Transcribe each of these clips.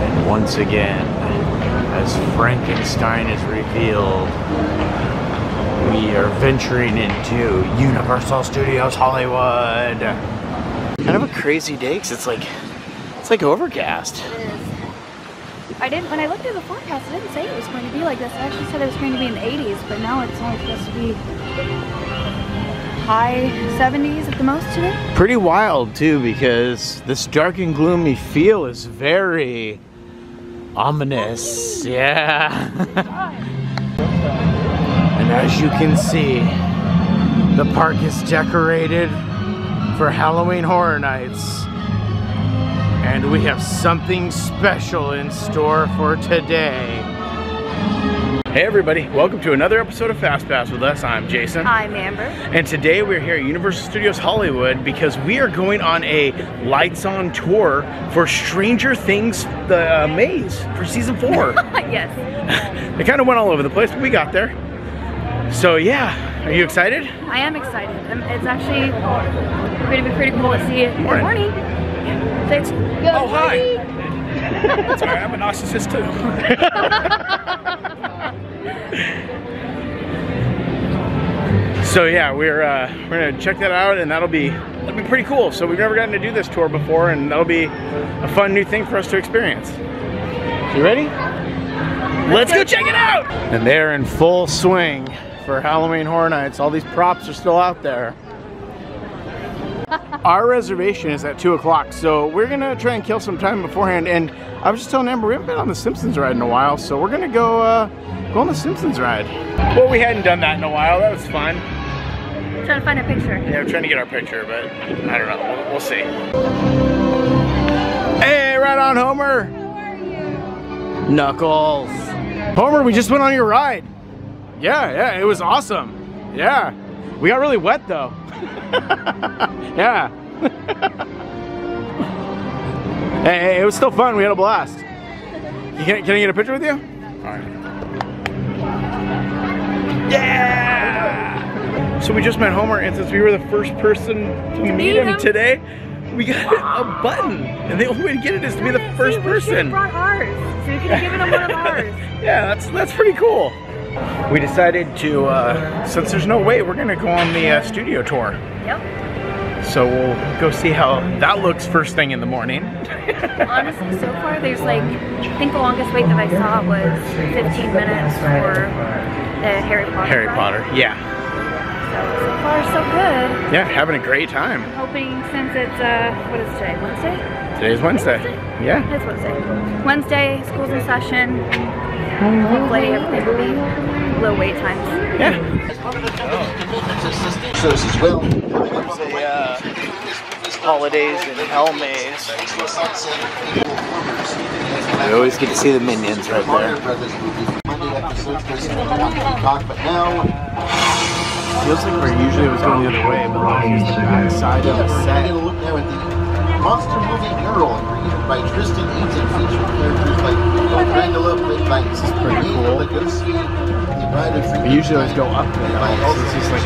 And once again, as Frankenstein is revealed, we are venturing into Universal Studios Hollywood. Kind of a crazy day because it's like overcast. It is. When I looked at the forecast, I didn't say it was going to be like this. I actually said it was going to be in the 80s, but now it's only supposed to be high 70s at the most today. Pretty wild too, because this dark and gloomy feel is very ominous. Yeah. And as you can see, the park is decorated for Halloween Horror Nights. And we have something special in store for today. Hey everybody, welcome to another episode of Fast Pass with us. I'm Jason. I'm Amber. And today we're here at Universal Studios Hollywood because we are going on a lights on tour for Stranger Things the maze for season 4. Yes. It kind of went all over the place, but we got there. So yeah, are you excited? I am excited. It's actually going to be pretty cool to see it. Good morning. Let's go. Oh, hi! That's alright, I'm a narcissist too. So yeah, we're gonna check that out, and that'll be pretty cool. So we've never gotten to do this tour before, and that'll be a fun new thing for us to experience. You ready? Let's go check it out! And they're in full swing for Halloween Horror Nights. All these props are still out there. Our reservation is at 2 o'clock, so we're going to try and kill some time beforehand. And I was just telling Amber, we haven't been on the Simpsons ride in a while, so we're going to go on the Simpsons ride. Well, we hadn't done that in a while. That was fun. I'm trying to find a picture. Yeah, we're trying to get our picture, but I don't know. We'll see. Hey, right on, Homer. How are you? Knuckles. Homer, we just went on your ride. Yeah, it was awesome. Yeah. We got really wet, though. Yeah. Hey, it was still fun. We had a blast. Can I get a picture with you? All right. Yeah! So we just met Homer, and since we were the first person to meet him today, we got a button, and the only way to get it is to be the first person. We brought ours, so we could have given him one of ours. Yeah, that's pretty cool. We decided to, since there's no way, we're gonna go on the studio tour. Yep. So we'll go see how that looks first thing in the morning. Honestly, so far there's like, I think the longest wait that I saw was 15 minutes for the Harry Potter ride. Yeah. So far so good. Yeah, having a great time. Hoping since it's, what is today, Wednesday? Today's Wednesday. Yeah. It's Wednesday. Wednesday, school's in session. Hopefully everything will be low wait times. Yeah. Oh. So this is Will. It's a holidays in Hell maze. We always get to see the minions right there. Feels like we're usually always going the other way, but we're usually the backside of the set. Monster movie mural created by Tristan Eaton, and featured characters like Angela, played by Legoski. We usually always go up there, so this is like a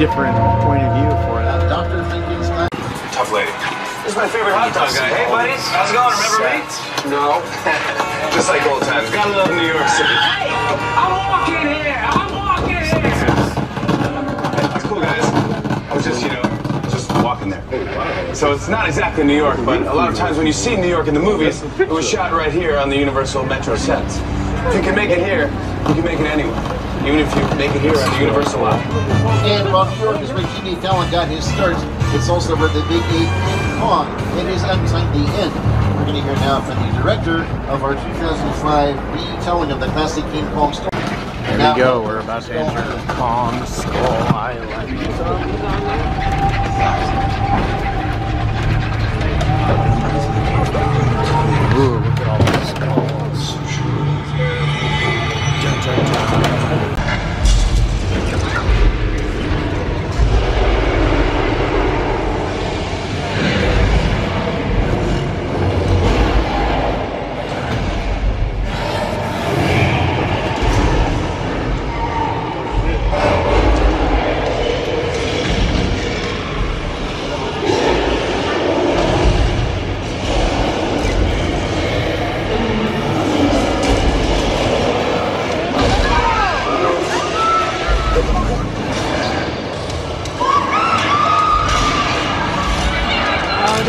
different point of view for it. Dr. Frankenstein. Tough lady. This is my favorite hot dog guy. Hey, buddies. How's it going? Remember me? No. Just like old times. Gotta love New York City. Hey! I'm walking here! I'm walking here! That's cool, guys. I was just, walking there. So it's not exactly New York, but a lot of times when you see New York in the movies, it was shot right here on the Universal Metro sets. If you can make it here, you can make it anywhere. Even if you make it here on the Universal lot. And while New York is where Jimmy Fallon got his start, it's also where the big eight King Kong. It is unsightly end. We're going to hear now from the director of our 2005 retelling of the classic King Kong story. There we go. We're about to enter Kong Skull Island. Ooh, look at all those skulls.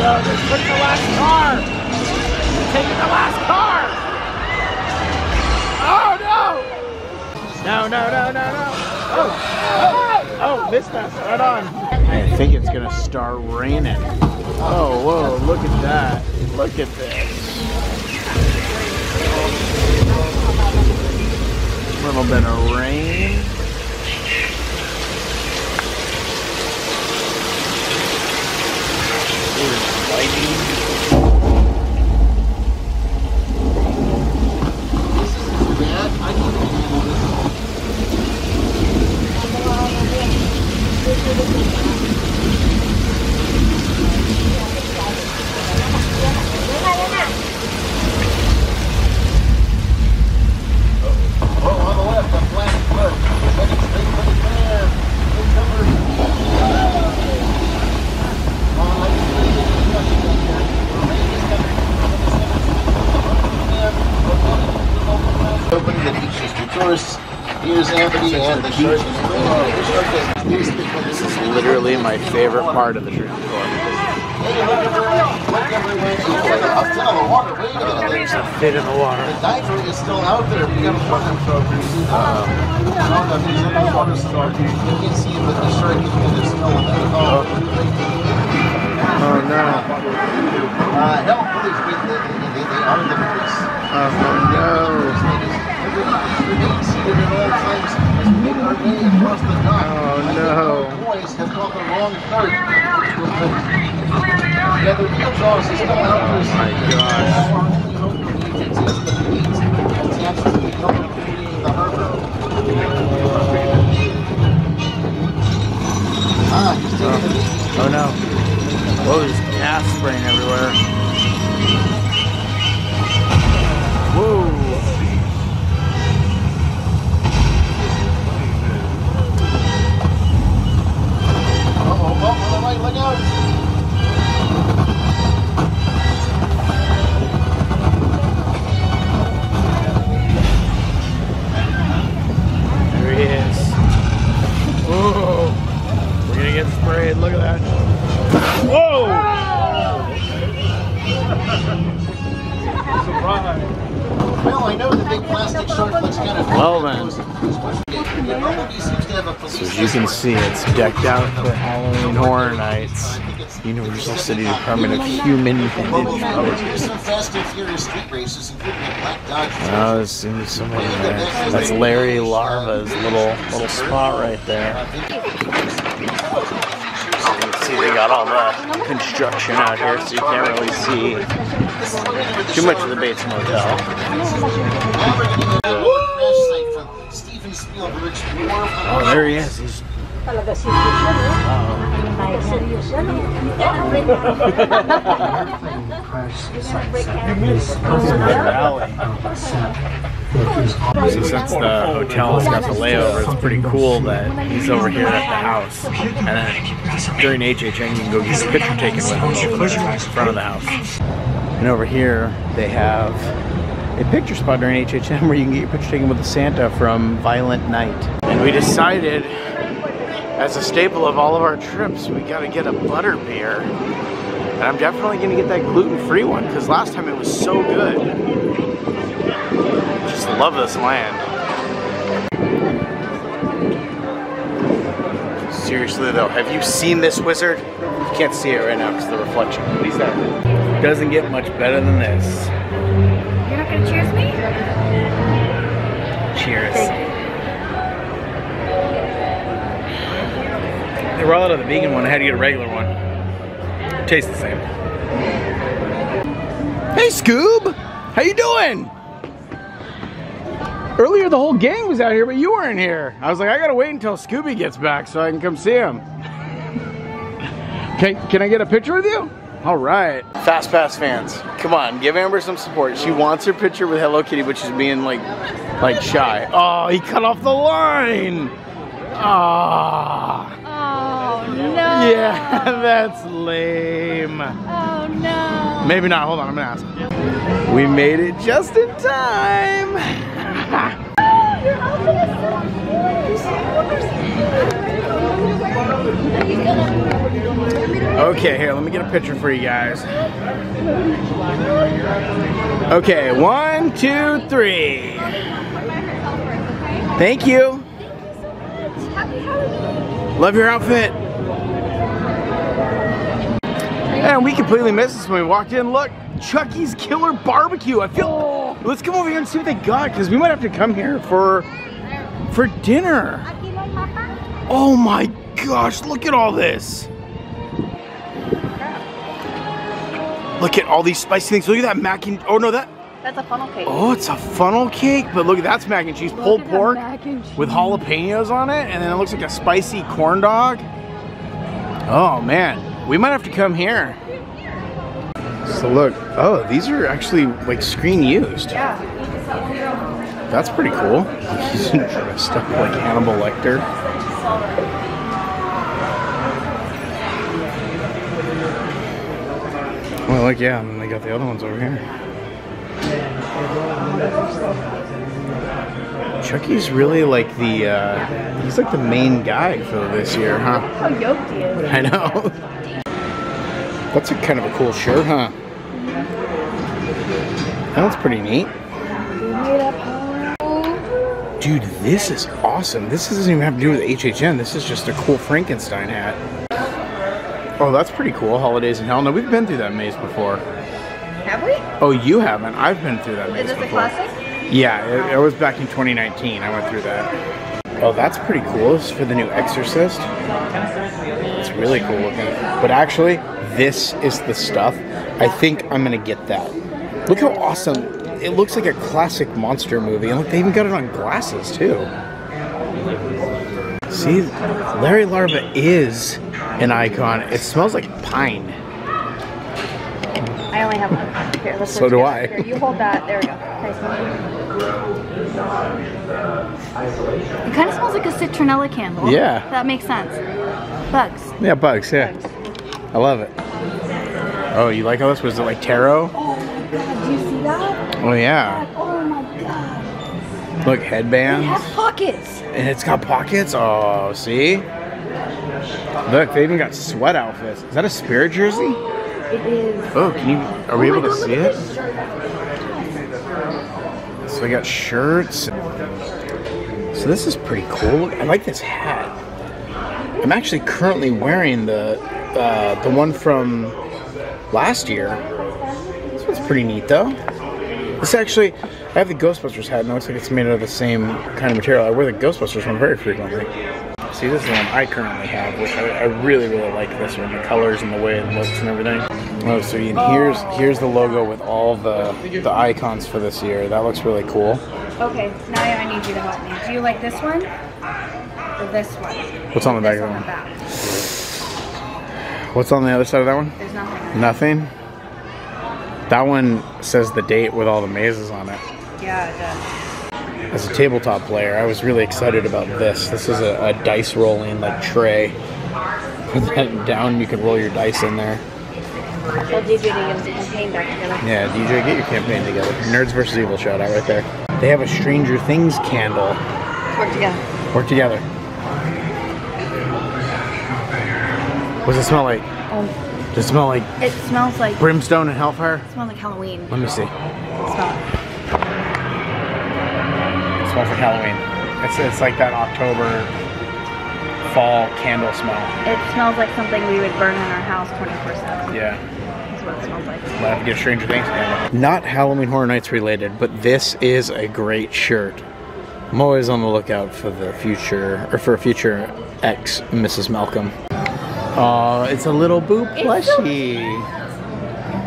go. They took the last car. They're taking the last car. Oh, no. No, no, no, no, no. Oh, oh, oh, mismatch. Right on. I think it's going to start raining. Oh, whoa, look at that. Look at this. A little bit of rain. This is literally my favorite part of the trip. Fit in the water. The diver is still out there. We got to find him. You can see that the shark is still out there. Oh no! Help! They are the police. Oh no! Across the dock. Oh no. The boys have got the wrong third. The other wheel dogs is still out there. Oh my gosh. Oh no. Oh, there's gas spraying everywhere. Whoa. Look out! There he is. Whoa! We're gonna get sprayed. Look at that. Whoa! Surprise! Well, I know the big plastic shark looks kind of. Well then. So as you can see, it's decked out for Halloween Horror Nights, Universal Studios Department of Human Conditions. Oh, there's someone in there. That's Larry Larva's little spot right there. You can see they got all the construction out here, so you can't really see too much of the Bates Motel. Oh, there he is. He's... So since the hotel's got the layover, it's pretty cool that he's over here at the house. And then during HHN, you can go get a picture taken with him over there in front of the house. And over here, they have a picture spot during HHN where you can get your picture taken with the Santa from Violent Night. And we decided, as a staple of all of our trips, we gotta get a butter beer. And I'm definitely gonna get that gluten-free one because last time it was so good. Just love this land. Seriously though, have you seen this wizard? You can't see it right now because of the reflection. What is that? Doesn't get much better than this. You're not gonna cheers me? Cheers. They were all out of the vegan one. I had to get a regular one. It tastes the same. Hey, Scoob! How you doing? Earlier the whole gang was out here, but you weren't here. I was like, I gotta wait until Scooby gets back so I can come see him. Can I get a picture with you? All right. Fast Pass fans, come on, give Amber some support. She wants her picture with Hello Kitty, but she's being like shy. Oh, he cut off the line. Ah. Oh. Oh, no. Yeah, that's lame. Oh, no. Maybe not. Hold on, I'm going to ask. We made it just in time. Your outfit is so cute. Okay, here, let me get a picture for you guys. Okay, 1, 2, 3. Thank you. Love your outfit. And we completely missed this when we walked in. Look, Chucky's Killer Barbecue. I feel. Let's come over here and see what they got, because we might have to come here for dinner. Oh my gosh! Look at all this. Look at all these spicy things. Look at that mac and. Oh no, that. That's a funnel cake. Oh, it's a funnel cake, but look, that's mac and cheese, pulled pork with jalapenos on it, and then it looks like a spicy corn dog. Oh man. We might have to come here. So look, oh, these are actually like screen used. Yeah. That's pretty cool. He's dressed up like Hannibal Lecter. Well, like, yeah, and they got the other ones over here. Chucky's really like the, he's like the main guy for this year, huh? How yoked he is. I know. That's a kind of a cool shirt, huh? That's pretty neat. Dude, this is awesome. This doesn't even have to do with HHN. This is just a cool Frankenstein hat. Oh, that's pretty cool. Holidays in Hell. No, we've been through that maze before. Have we? Oh, you haven't. I've been through that maze before. Is this a classic? Yeah, it was back in 2019. I went through that. Oh, that's pretty cool. This is for the new Exorcist. It's really cool looking. But actually, this is the stuff. I think I'm gonna get that. Look how awesome. It looks like a classic monster movie. And look, they even got it on glasses too. See, Larry Larva is an icon. It smells like pine. I only have one. Here, let's so do I. Here, you hold that. There we go. It kind of smells like a citronella candle. Yeah. That makes sense. Bugs. Yeah, bugs, yeah. Bugs. I love it. Oh, you like all this? Was it like tarot? Oh my god, do you see that? Oh yeah. God. Oh my god. Look, headbands. It has pockets. And it's got pockets? Oh, see? Look, they even got sweat outfits. Is that a spirit jersey? It is. Oh, can you, are we able to see it? So we got shirts. So this is pretty cool. I like this hat. I'm actually currently wearing the one from last year. This one's pretty neat though. This actually, I have the Ghostbusters hat and it looks like it's made out of the same kind of material. I wear the Ghostbusters one very frequently. See, this is the one I currently have, which I really, really like this one. The colors and the way it looks and everything. Oh, so here's the logo with all the icons for this year. That looks really cool. Okay, now I need you to help me. Do you like this one or this one? What's on the back of that one? What's on the other side of that one? There's nothing. Nothing? That one says the date with all the mazes on it. Yeah, it does. As a tabletop player, I was really excited about this. This is a dice rolling like tray. Put that down, you can roll your dice in there. Well, DJ, get your campaign back together. Yeah, DJ, get your campaign together. Nerds vs. Evil shout out right there. They have a Stranger Things candle. Work together. Work together. What does it smell like? Does it smell like? It smells like brimstone and hellfire. It smells like Halloween. Let me see. Smell it. It smells like Halloween. It's like that October fall candle smell. It smells like something we would burn in our house 24/7. Yeah. That's what it smells like. We'll have to get Stranger Things candle. Not Halloween Horror Nights related, but this is a great shirt. I'm always on the lookout for the future, or for a future ex Mrs. Malcolm. Oh, it's a little boo plushie.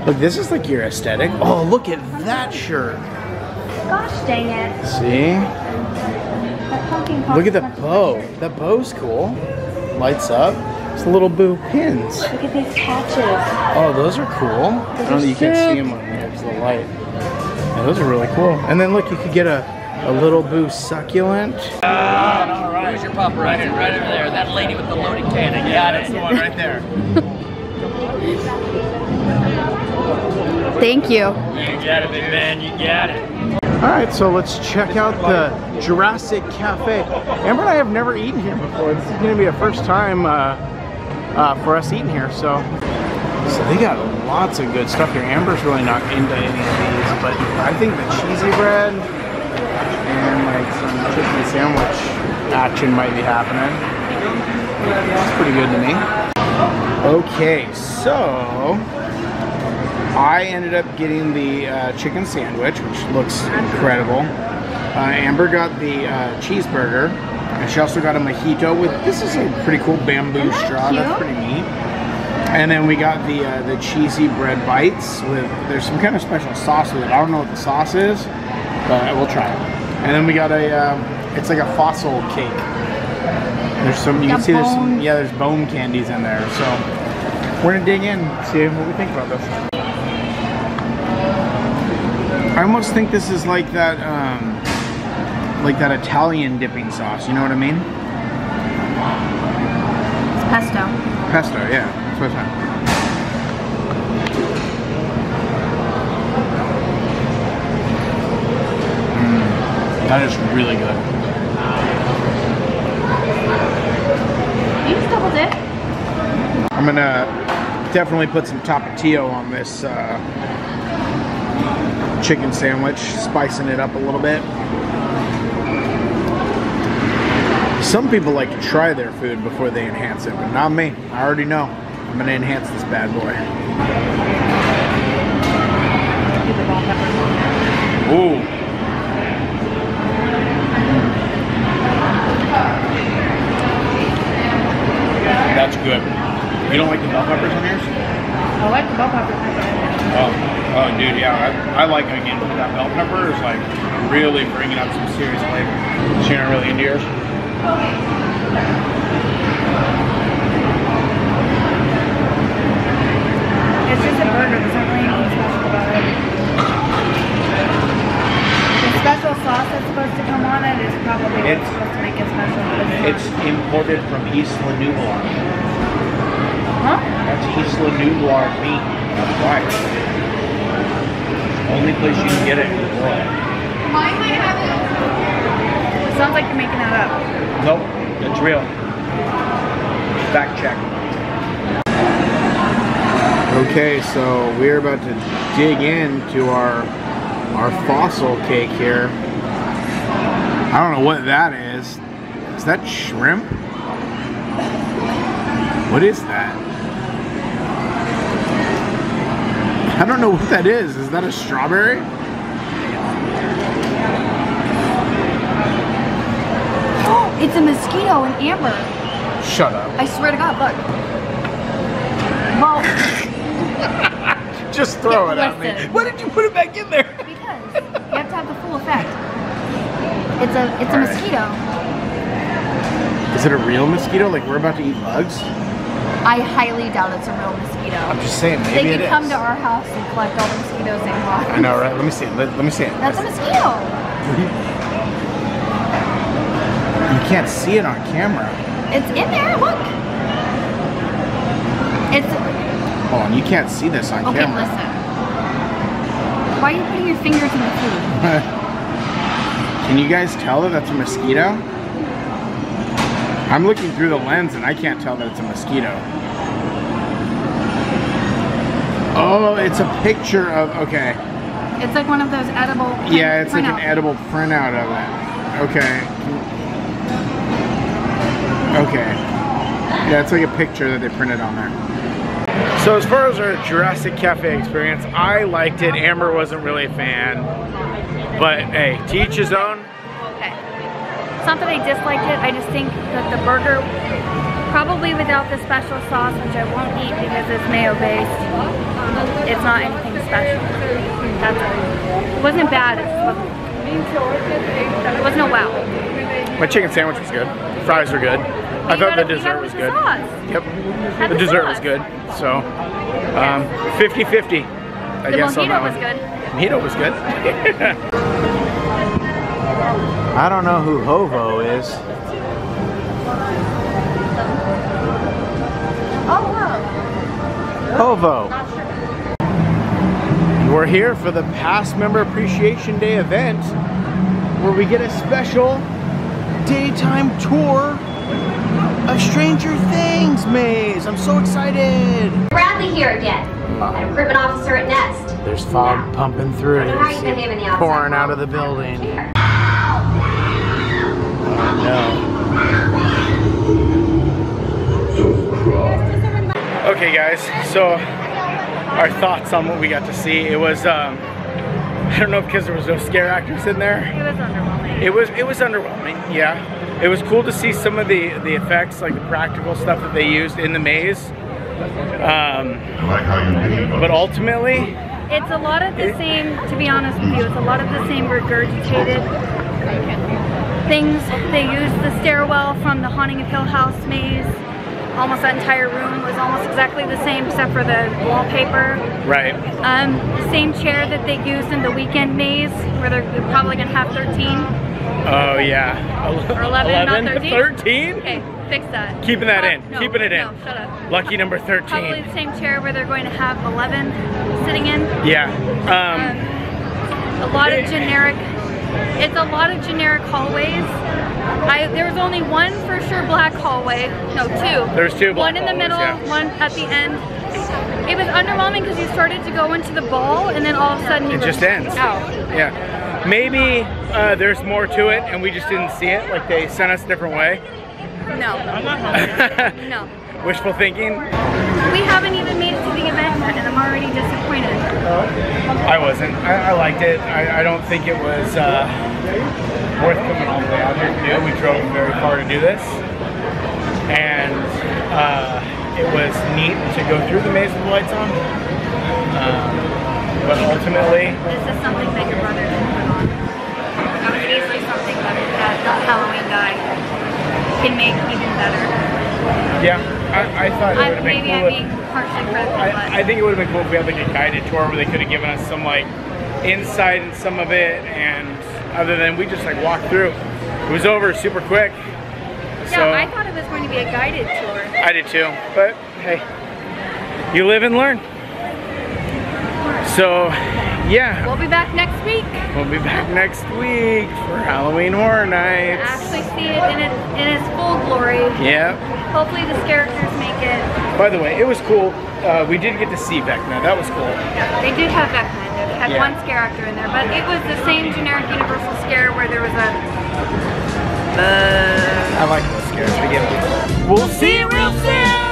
Look, this is like your aesthetic. Oh, look at that shirt. Gosh dang it. See? Look at the bow. That bow's cool. Lights up. It's the little boo pins. Look at these patches. Oh, those are cool. I don't know that you can't see them on here because of the light. Yeah, those are really cool. And then look, you could get a little boo succulent. There's your pop right over there. That lady with the loaded cannon. Yeah, that's the one right there. Thank you. You got it, big man. You got it. All right, so let's check out the Jurassic Cafe. Amber and I have never eaten here before. This is going to be a first time for us eating here. So So they got lots of good stuff here. Amber's really not into any of these, but I think the cheesy bread and like some chicken sandwich action might be happening. It's pretty good to me. Okay, so I ended up getting the chicken sandwich, which looks incredible. Amber got the cheeseburger, and she also got a mojito with, this is a pretty cool bamboo straw, that's pretty neat. And then we got the cheesy bread bites with, there's some kind of special sauce with it. I don't know what the sauce is, but we'll try it. And then we got a, it's like a fossil cake. There's some, you can see there's some, yeah, there's bone candies in there. So we're gonna dig in, see what we think about this. I almost think this is like that Italian dipping sauce, you know what I mean? It's pesto. Pesto, yeah. That's what it's that is really good. You just double dip. I'm gonna definitely put some Tapatio on this chicken sandwich, spicing it up a little bit. Some people like to try their food before they enhance it, but not me. I already know. I'm gonna enhance this bad boy. Ooh. That's good. You don't like the bell peppers on yours? I like the bell peppers. Oh. Oh, dude, yeah, I like, again, that bell pepper is like really bringing up some serious flavor. Is she not really into yours? It's just a burger, there's not really anything special about it. The special sauce that's supposed to come on it is probably what's supposed to make it special. It's imported from Isla Nublar. Huh? That's Isla Nublar meat. That's right. Only place you can get it in the world. Mine might have it. It sounds like you're making that up. Nope, it's real. Fact check. Okay, so we're about to dig into our fossil cake here. I don't know what that is. Is that shrimp? What is that? I don't know what that is. Is that a strawberry? Oh, it's a mosquito in amber. Shut up. I swear to God, look. Well, just throw it at me. Why did you put it back in there? Because you have to have the full effect. It's a mosquito. Is it a real mosquito? Like we're about to eat bugs? I highly doubt it's a real mosquito. I'm just saying, maybe it is. They could come to our house and collect all the mosquitoes they want. I know, right? Let me see it. Let me see it. That's a mosquito. You can't see it on camera. It's in there. Look. It's. Hold on. You can't see this on camera. Okay, listen. Why are you putting your fingers in the food? Can you guys tell that that's a mosquito? I'm looking through the lens and I can't tell that it's a mosquito. Oh, it's a picture of, okay. It's like one of those edible printout. Yeah, it's like an edible printout of it. Okay. Okay. Yeah, it's like a picture that they printed on there. So as far as our Jurassic Cafe experience, I liked it. Amber wasn't really a fan. But hey, to each his own. It's not that I disliked it, I just think that the burger, probably without the special sauce, which I won't eat because it's mayo-based, it's not anything special. That's it. It wasn't bad, it wasn't a wow. My chicken sandwich was good. The fries were good. I thought the dessert was good. Yep. The dessert was good. So, 50-50, I guess on that one. The mojito was good. I don't know who Hovo is. Oh, Hovo. We're here for the Past Member Appreciation Day event where we get a special daytime tour of Stranger Things maze. I'm so excited. Bradley. finally here again. And a cribbing officer at Nest. There's fog pumping through. I don't know how you behave in the outside pouring out of the building. Oh, no. Okay, guys. So our thoughts on what we got to see. It was I don't know if because there was no scare actors in there. It was underwhelming. It was underwhelming. Yeah. It was cool to see some of the effects, like the practical stuff that they used in the maze. But ultimately, it's a lot of the same, to be honest with you, it's a lot of the same regurgitated things. They used the stairwell from the Haunting of Hill House maze. Almost that entire room was almost exactly the same except for the wallpaper. Right. The same chair that they used in the weekend maze, where they're probably going to have 13. Oh yeah. Or 11, not 13. 13? Okay, fix that. Keeping that in. No, keeping it in. No, shut up. Lucky number 13. Probably the same chair where they're going to have 11 sitting in. Yeah. It's a lot of generic hallways. There was only one for sure black hallway. No, two. There's two black hallways. One in the middle, one at the end. It was underwhelming because you started to go into the ball and then all of a sudden it just ends. Out. Yeah. Maybe there's more to it and we just didn't see it, like they sent us a different way. No. No. Wishful thinking? We haven't even made it to the event yet and I'm already disappointed. I wasn't. I liked it. I don't think it was worth coming all the way out here to do. We drove very far to do this. And it was neat to go through the maze with the lights on. But ultimately... This is something that your brother did. Easily something that the Halloween guy can make even better. Yeah, I thought it would have been cool. Maybe I'm being partially critical. I think it would have been cool if we had like a guided tour where they could have given us some like insight in some of it, and other than we just like walked through. It was over super quick. Yeah, so, I thought it was going to be a guided tour. I did too, but hey, you live and learn. So. Yeah. We'll be back next week. We'll be back next week for Halloween Horror Nights. Actually see it in its full glory. Yeah. Hopefully the characters make it. By the way, it was cool. We did get to see Vecna. That was cool. Yeah, they did have Vecna in there. They had one scare actor in there. But it was the same generic universal scare where there was a... I like those scares. We'll see you real soon.